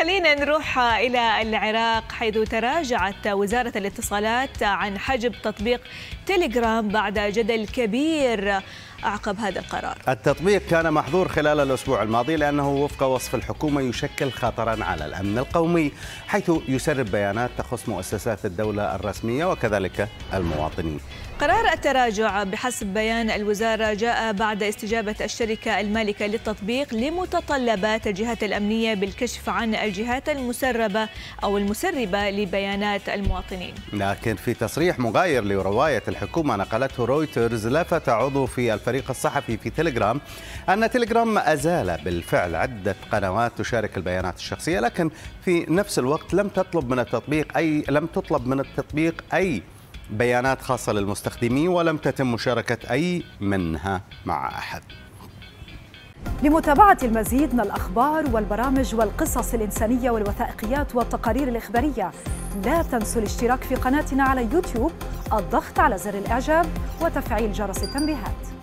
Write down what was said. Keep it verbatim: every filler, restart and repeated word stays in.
خلينا نروح إلى العراق، حيث تراجعت وزارة الاتصالات عن حجب تطبيق تيليجرام بعد جدل كبير أعقب هذا القرار. التطبيق كان محظور خلال الأسبوع الماضي لأنه وفق وصف الحكومة يشكل خطراً على الأمن القومي، حيث يسرب بيانات تخص مؤسسات الدولة الرسمية وكذلك المواطنين. قرار التراجع بحسب بيان الوزارة جاء بعد استجابة الشركة المالكة للتطبيق لمتطلبات الجهات الأمنية بالكشف عن الجهات المسربة أو المسربة لبيانات المواطنين. لكن في تصريح مغاير لرواية الحكومة نقلته رويترز، لفت عضو في الفريق الصحفي في تيليجرام أن تيليجرام أزال بالفعل عدة قنوات تشارك البيانات الشخصية، لكن في نفس الوقت لم تطلب من التطبيق أي لم تطلب من التطبيق أي بيانات خاصة للمستخدمين، ولم تتم مشاركة أي منها مع أحد. لمتابعة المزيد من الأخبار والبرامج والقصص الإنسانية والوثائقيات والتقارير الإخبارية، لا تنسوا الاشتراك في قناتنا على يوتيوب، الضغط على زر الإعجاب وتفعيل جرس التنبيهات.